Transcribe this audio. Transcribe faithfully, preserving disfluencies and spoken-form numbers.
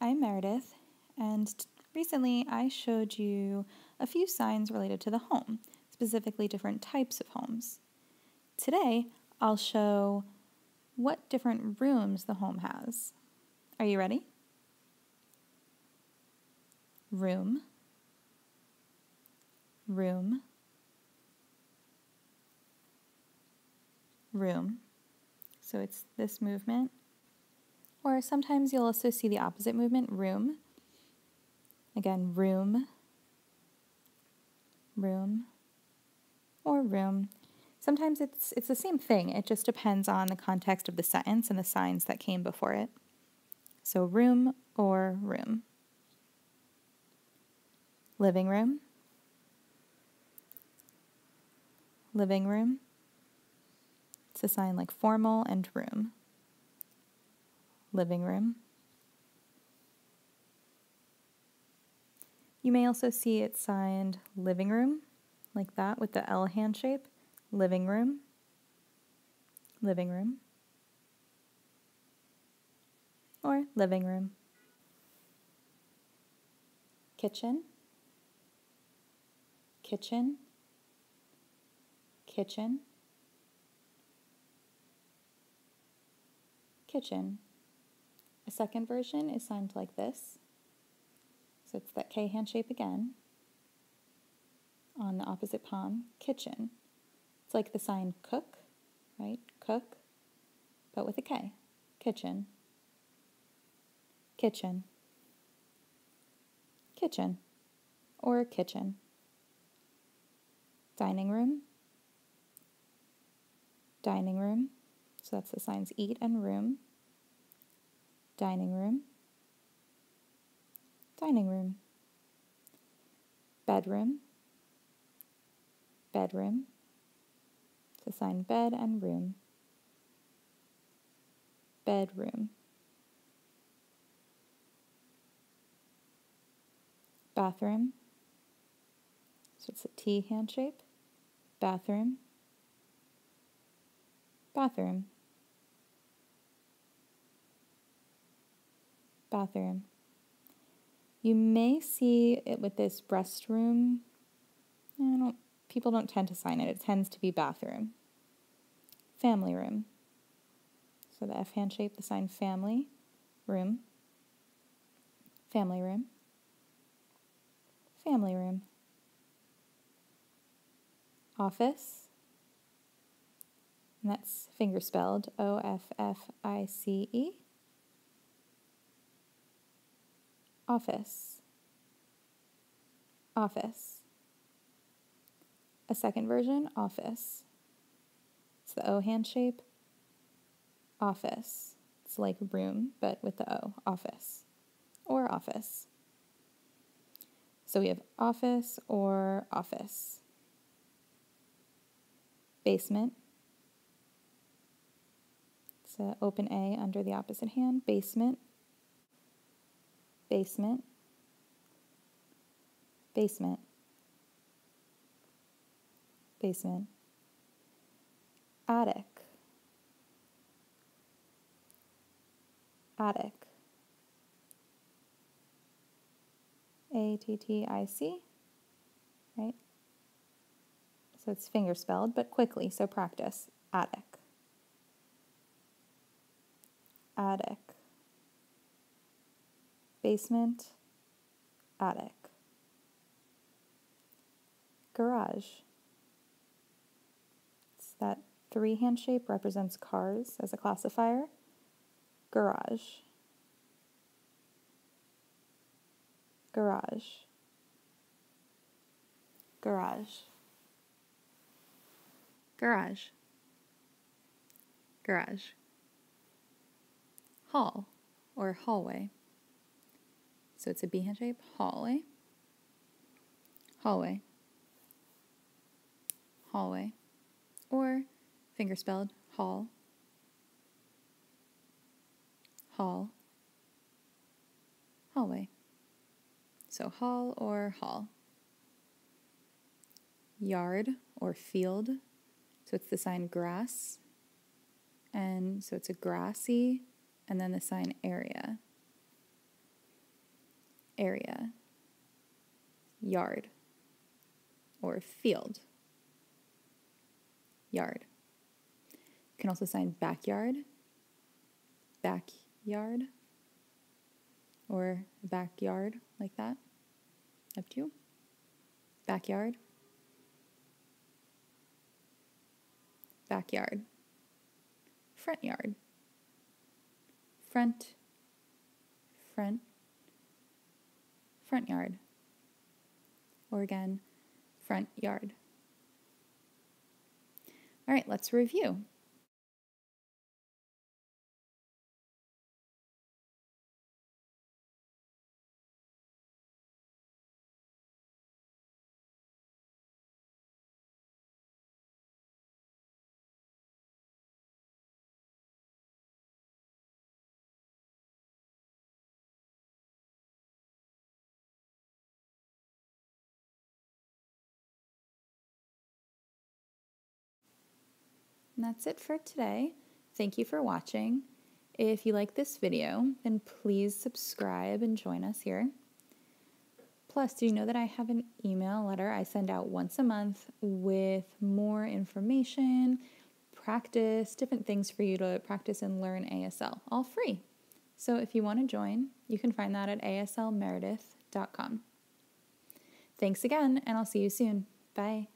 I'm Meredith, and recently I showed you a few signs related to the home, specifically different types of homes. Today, I'll show what different rooms the home has. Are you ready? Room, room, room. So it's this movement. Or sometimes you'll also see the opposite movement, room. Again, room, room, or room. Sometimes it's, it's the same thing. It just depends on the context of the sentence and the signs that came before it. So room or room. Living room, living room. It's a sign like formal and room. Living room. You may also see it signed living room, like that with the L hand shape. Living room, living room, or living room. Kitchen, kitchen, kitchen, kitchen. A second version is signed like this, so it's that K hand shape again, on the opposite palm, kitchen. It's like the sign cook, right, cook, but with a K, kitchen, kitchen, kitchen, or kitchen. Dining room, dining room, so that's the signs eat and room. Dining room, dining room, bedroom, bedroom, it's a sign bed and room, bedroom, bathroom, so it's a T hand shape, bathroom, bathroom. Bathroom. You may see it with this restroom. I don't, people don't tend to sign it. It tends to be bathroom. Family room. So the F hand shape, the sign family, room, family room, family room. Office. And that's finger spelled O F F I C E. Office, office. A second version, office. It's the O hand shape, office. It's like room, but with the O, office, or office. So we have office or office. Basement. It's an open A under the opposite hand, basement. Basement, basement, basement. Attic, attic, A T T I C, right? So it's finger spelled, but quickly, so practice. Attic, attic. Basement, attic. Garage. It's that three hand shape, represents cars as a classifier. Garage. Garage. Garage. Garage. Garage. Hall or hallway. So it's a B hand shape, hallway, hallway, hallway, or finger spelled hall, hall, hallway. So hall or hall. Yard or field. So it's the sign grass, and so it's a grassy, and then the sign area. area, yard, or field, yard. You can also sign backyard, backyard, or backyard, like that, up to you, backyard, backyard, front yard, front, front, front yard, or again, front yard. All right, let's review. And that's it for today. Thank you for watching. If you like this video, then please subscribe and join us here. Plus, do you know that I have an email letter I send out once a month with more information, practice, different things for you to practice and learn A S L, all free. So if you want to join, you can find that at A S L meredith dot com. Thanks again, and I'll see you soon. Bye.